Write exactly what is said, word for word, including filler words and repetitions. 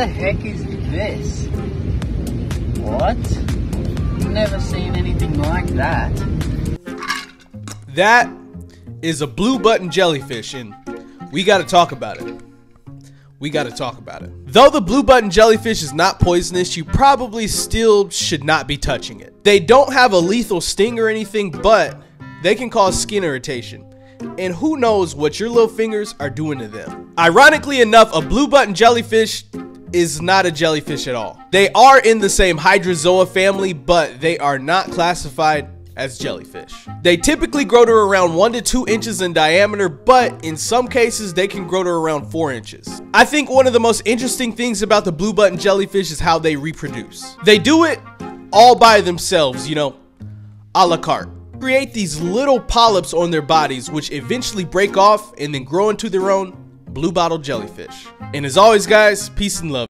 the heck is this? What? Never seen anything like that. That is a blue button jellyfish, and we gotta talk about it. We gotta talk about it. Though the blue button jellyfish is not poisonous, you probably still should not be touching it. They don't have a lethal sting or anything, but they can cause skin irritation. And who knows what your little fingers are doing to them. Ironically enough, a blue button jellyfish is not a jellyfish at all. They are in the same Hydrozoa family, but they are not classified as jellyfish. They typically grow to around one to two inches in diameter, but in some cases they can grow to around four inches. I think one of the most interesting things about the blue button jellyfish is how they reproduce. They do it all by themselves, you know, a la carte. Create these little polyps on their bodies, which eventually break off and then grow into their own blue bottle jellyfish. And as always, guys, peace and love.